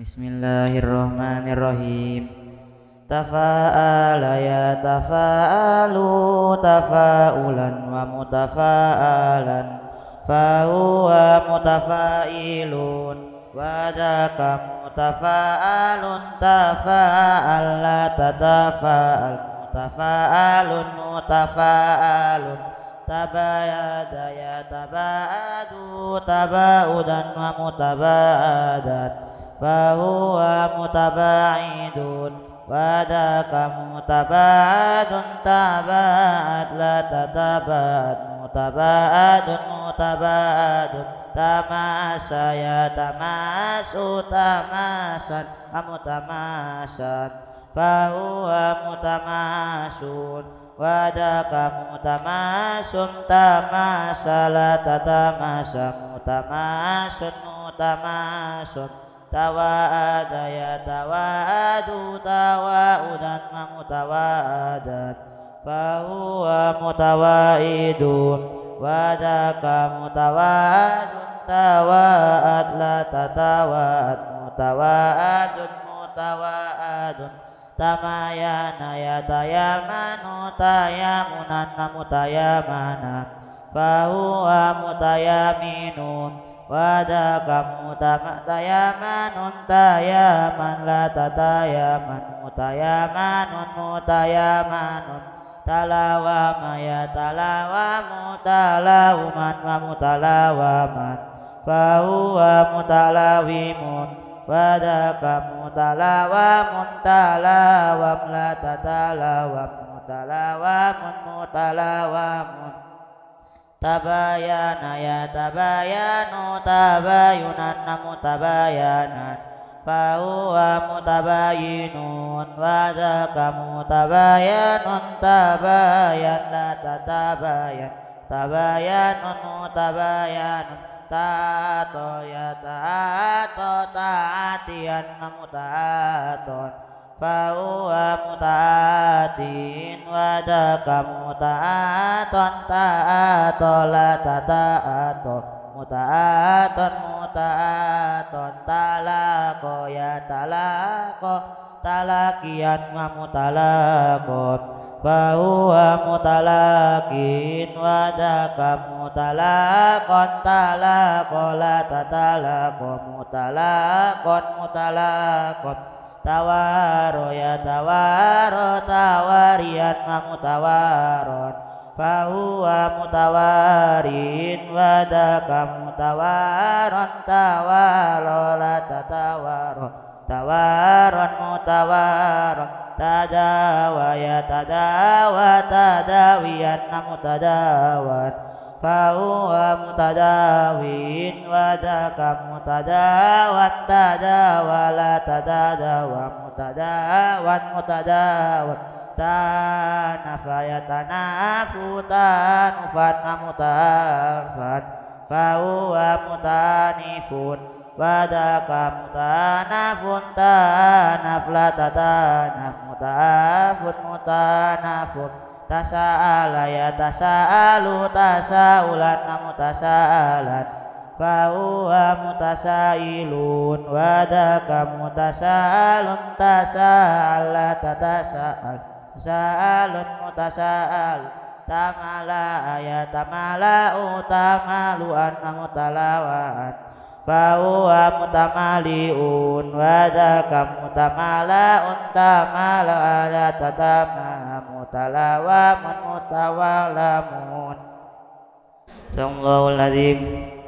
Bismillahirrahmanirrahim. Tafa'ala ya tafa'alu tafa'ulan wa mutafa'alan fahuwa mutafa'ilun wa daka mutafa'alun tafa'alla tatafa'al mutafa'alun mutafa'alun tabayada ya tabaadu tabaudan wa mutabaadat fahuwa mutaba'idun wadaka mutabaadun tabaat la tatabaat mutabaadun mutabaadun tamasa ya tamasu tamasan amutamasan fahuwa mutamasun wadaka mutamasun tamasa la tatamasa mutamasun mutamasun tawaada ya tawaadu tawaudan wa mutawaadat fahuwa mutawaidun wadaka mutawaadun tawaad la tatawaad mutawaadun mutawaadun tamayana ya tayamanu tayamunan wa mutayamana fahuwa mutayaminun wadaka mutayamanun tayaman la tatayaman mutayamanun mutayamanun talawama ya talawamu talawuman wa mutalawaman fahuwa mutalawimun wadaka mutalawamun talawam la tatalawam mutalawamun mutalawamun tabayana ya tabayanu tabayunan mutabayanan fahuwa mutabayinun wadaka mutabayanun tabayan la tatabayan tabayanun mutabayanun taato ya taato taatian mutaaton fahuwa muta'atin wadaka muta'aton ta'ato la tata'ato muta'aton muta'aton talako ya talako talakian wa mutalakon fahuwa mutalakin wadaka mutalakon talako la tatalako mutalakon mutalakon tawaro ya tawaro tawarian wa mutawaron fahuwa mutawarin wadaka mutawaron tawaro la tatawaro tawaron mutawaron tadawa ya tadawa tadawian wa mutadawan fahuwa mutadawin wadaka mutadawan tadawala tadadawa mutadawan mutadawan tanafaya tanafu tanufan mutanfan fahuwa mutanifun wadaka mutanafun tanafla tatanaf mutanafun mutanafun tasa'ala ya tasa'alu tasa'ulan mutasa'alan fahuwa mutasa'ilun wadaka mutasa'alun tasa'ala tatasa'al tasa'alun mutasa'al tamala'a ya tamala'u tamalu'an mutalawa'an fahuwa mutamali'un wadaka mutamala'un tamala'a tatama'am mutalawamun mutawalamun. Assalamualaikum.